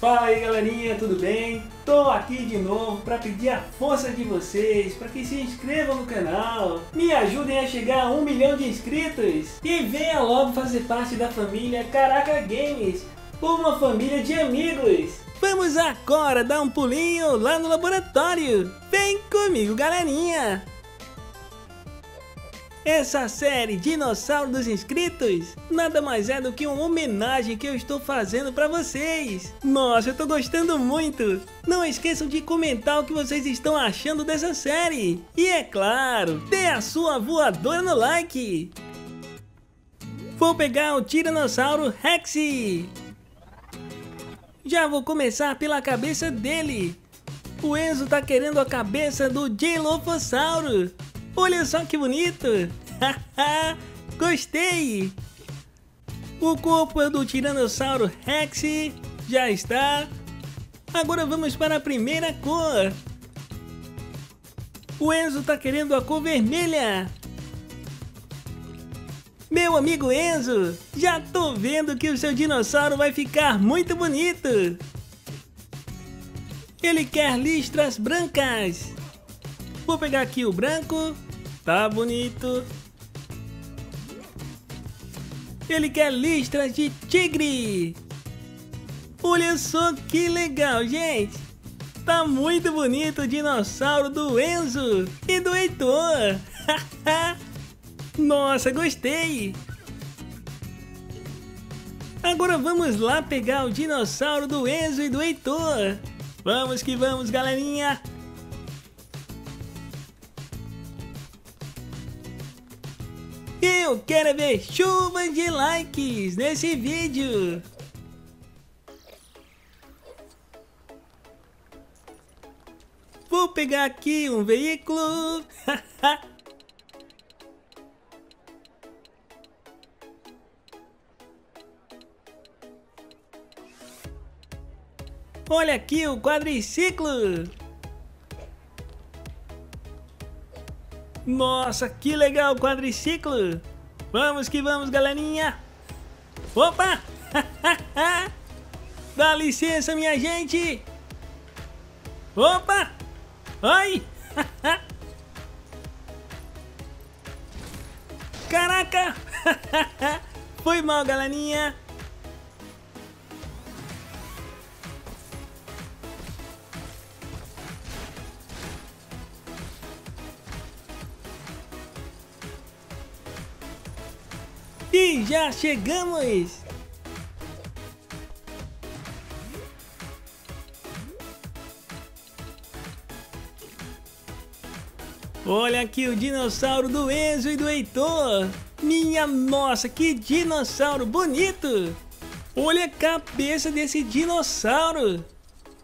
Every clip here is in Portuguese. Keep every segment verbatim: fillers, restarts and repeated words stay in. Fala aí galerinha, tudo bem? Tô aqui de novo para pedir a força de vocês, para que se inscrevam no canal, me ajudem a chegar a um milhão de inscritos e venha logo fazer parte da família Caraca Games, uma família de amigos. Vamos agora dar um pulinho lá no laboratório, vem comigo galerinha! Essa série Dinossauro dos Inscritos nada mais é do que uma homenagem que eu estou fazendo para vocês. Nossa, eu tô gostando muito. Não esqueçam de comentar o que vocês estão achando dessa série. E é claro, dê a sua voadora no like. Vou pegar o Tiranossauro Rexy. Já vou começar pela cabeça dele. O Enzo tá querendo a cabeça do Dilofossauro. Olha só que bonito! Gostei! O corpo do Tiranossauro Rex já está. Agora vamos para a primeira cor. O Enzo está querendo a cor vermelha. Meu amigo Enzo, já tô vendo que o seu dinossauro vai ficar muito bonito. Ele quer listras brancas. Vou pegar aqui o branco. Tá bonito. Ele quer listras de tigre. Olha só que legal, gente. Tá muito bonito o dinossauro do Enzo e do Heitor. Nossa, gostei. Agora vamos lá pegar o dinossauro do Enzo e do Heitor. Vamos que vamos, galerinha. Eu quero ver chuva de likes nesse vídeo. Vou pegar aqui um veículo. Olha aqui o quadriciclo. Nossa, que legal o quadriciclo. Vamos que vamos, galerinha. Opa! Dá licença, minha gente. Opa! Ai! Caraca! Foi mal, galerinha. E já chegamos! Olha aqui o dinossauro do Enzo e do Heitor! Minha nossa, que dinossauro bonito! Olha a cabeça desse dinossauro!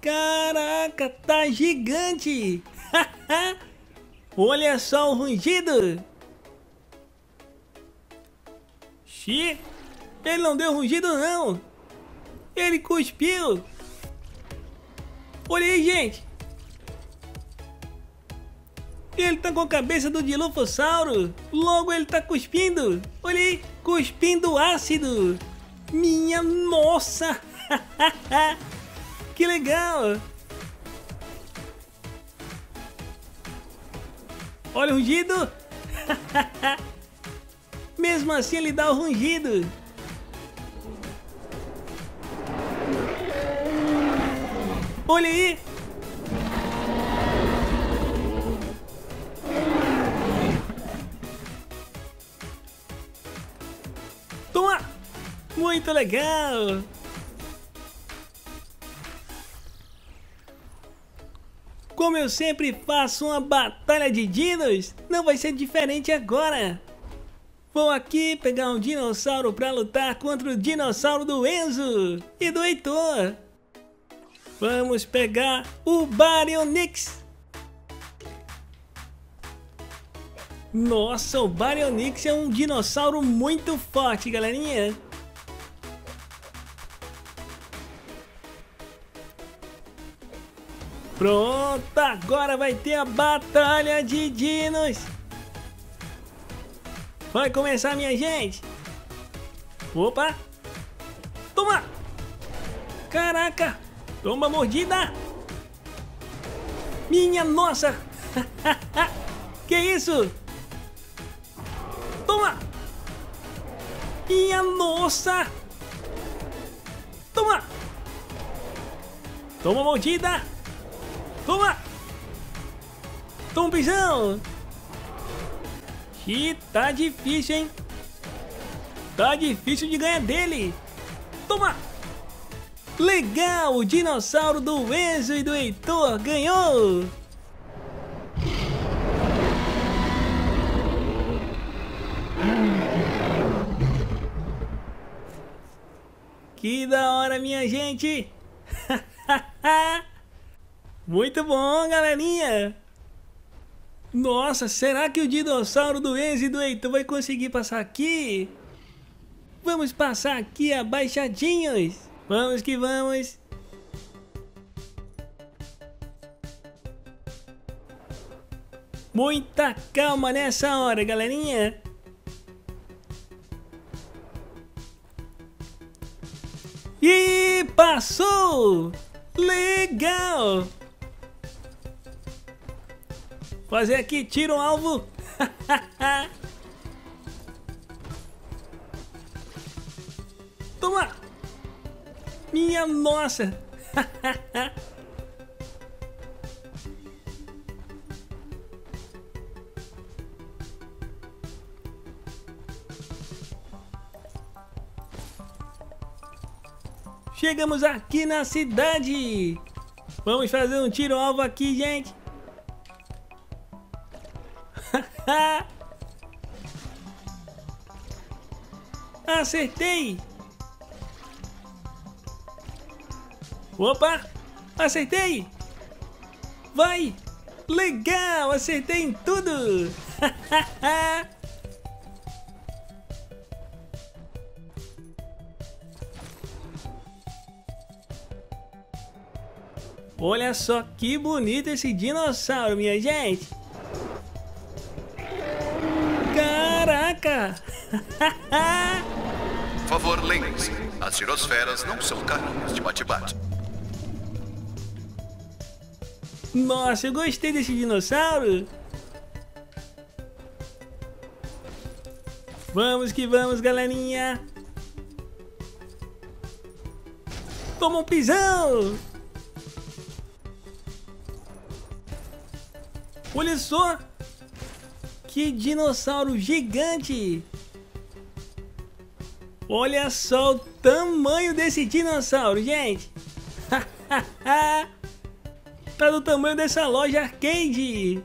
Caraca, tá gigante! Olha só o rugido! Ele não deu rugido não. Ele cuspiu. Olha aí, gente. Ele tá com a cabeça do Dilofossauro. Logo ele tá cuspindo. Olha aí, cuspindo ácido. Minha nossa. Que legal. Olha o rugido. Mesmo assim ele dá o rugido. Olha aí. Toma. Muito legal. Como eu sempre faço uma batalha de dinos, não vai ser diferente agora. Vou aqui pegar um dinossauro para lutar contra o dinossauro do Enzo e do Heitor. Vamos pegar o Baryonyx. Nossa, o Baryonyx é um dinossauro muito forte, galerinha. Pronto, agora vai ter a batalha de dinos. Vai começar, minha gente. Opa. Toma. Caraca. Toma mordida! Minha nossa! Que isso? Toma! Minha nossa! Toma! Toma mordida! Toma! Toma pisão! Que tá difícil, hein? Tá difícil de ganhar dele! Toma! Legal! O dinossauro do Enzo e do Heitor ganhou! Que da hora, minha gente! Muito bom, galerinha! Nossa, será que o dinossauro do Enzo e do Heitor vai conseguir passar aqui? Vamos passar aqui abaixadinhos! Vamos que vamos! Muita calma nessa hora, galerinha! E passou! Legal! Fazer aqui, tira o alvo! Toma! Minha nossa! Chegamos aqui na cidade! Vamos fazer um tiro-alvo aqui, gente! Acertei! Opa! Acertei! Vai! Legal! Acertei em tudo! Olha só que bonito esse dinossauro, minha gente! Caraca! Por favor, lembre-se, as girosferas não são carrinhos de bate-bate. Nossa, eu gostei desse dinossauro. Vamos que vamos, galerinha. Toma um pisão. Olha só. Que dinossauro gigante. Olha só o tamanho desse dinossauro, gente. Hahaha. Tá do tamanho dessa loja arcade.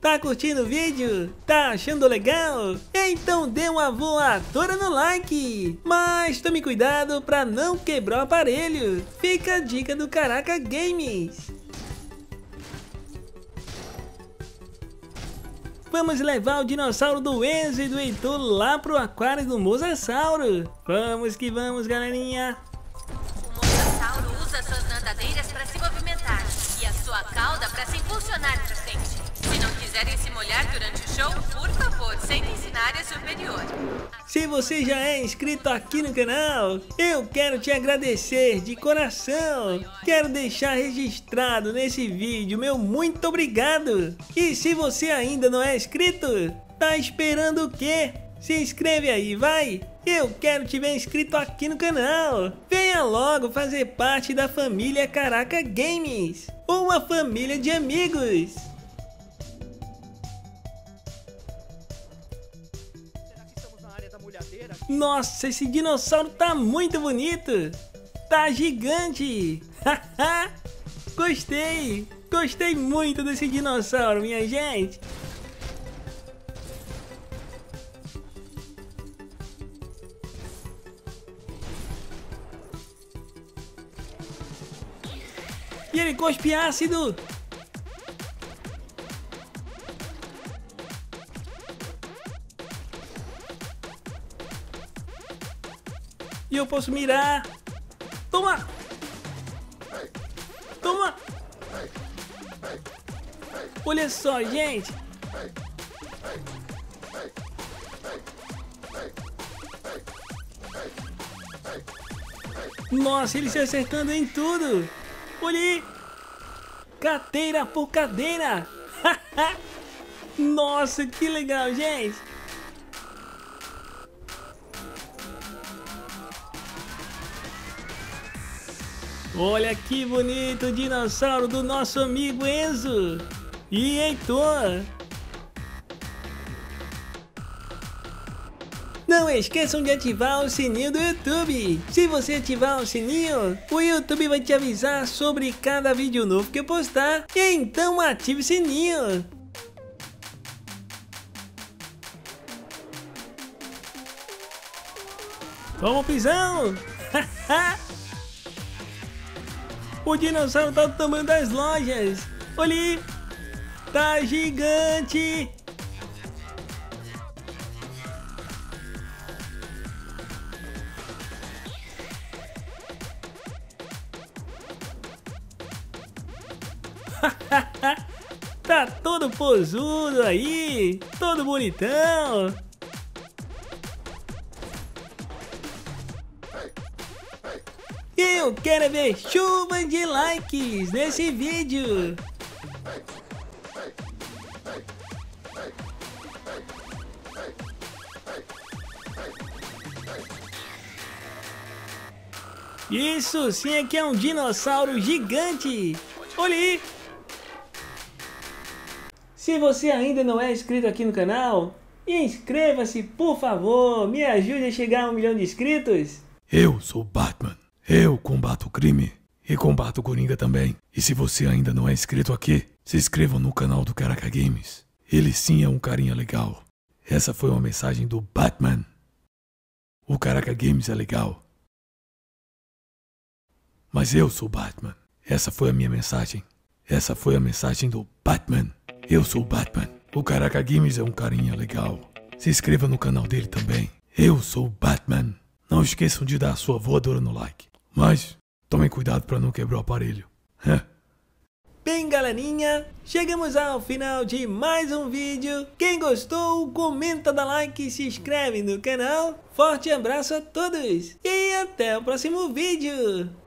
Tá curtindo o vídeo? Tá achando legal? Então dê uma voadora no like. Mas tome cuidado pra não quebrar o aparelho. Fica a dica do Caraca Games. Vamos levar o dinossauro do Enzo e do Heitor lá pro aquário do Mosasauro. Vamos que vamos, galerinha. Usa suas nadadeiras para se movimentar e a sua cauda para se impulsionar para frente. Se não quiserem se molhar durante o show, por favor, sentem-se na área superior. Se você já é inscrito aqui no canal, eu quero te agradecer de coração. Quero deixar registrado nesse vídeo meu muito obrigado. E se você ainda não é inscrito, tá esperando o quê? Se inscreve aí, vai! Eu quero te ver inscrito aqui no canal! Venha logo fazer parte da família Caraca Games! Uma família de amigos! Será que estamos na área da molhadeira? Nossa, esse dinossauro tá muito bonito! Tá gigante! Haha! Gostei! Gostei muito desse dinossauro, minha gente! E ele cospe ácido. E eu posso mirar. Toma! Toma! Olha só, gente. Nossa, eles estão acertando em tudo. Olha aí. Cadeira por cadeira. Nossa, que legal, gente. Olha que bonito o dinossauro do nosso amigo Enzo e Heitor. Não esqueçam de ativar o sininho do YouTube. Se você ativar o sininho, o YouTube vai te avisar sobre cada vídeo novo que eu postar. Então ative o sininho. Vamos, pisão. O dinossauro tá do tamanho das lojas. Olha aí. Tá gigante. Tá todo posudo aí. Todo bonitão. Eu quero ver chuva de likes nesse vídeo. Isso sim é que é um dinossauro gigante. Olha aí. Se você ainda não é inscrito aqui no canal, inscreva-se, por favor. Me ajude a chegar a um milhão de inscritos. Eu sou Batman. Eu combato o crime e combato o Coringa também. E se você ainda não é inscrito aqui, se inscreva no canal do Caraca Games. Ele sim é um carinha legal. Essa foi uma mensagem do Batman. O Caraca Games é legal. Mas eu sou Batman. Essa foi a minha mensagem. Essa foi a mensagem do Batman. Eu sou Batman. O Caraca Games é um carinha legal. Se inscreva no canal dele também. Eu sou Batman. Não esqueçam de dar a sua voadora no like. Mas tomem cuidado para não quebrar o aparelho. Bem, galerinha, chegamos ao final de mais um vídeo. Quem gostou, comenta, dá like e se inscreve no canal. Forte abraço a todos e até o próximo vídeo.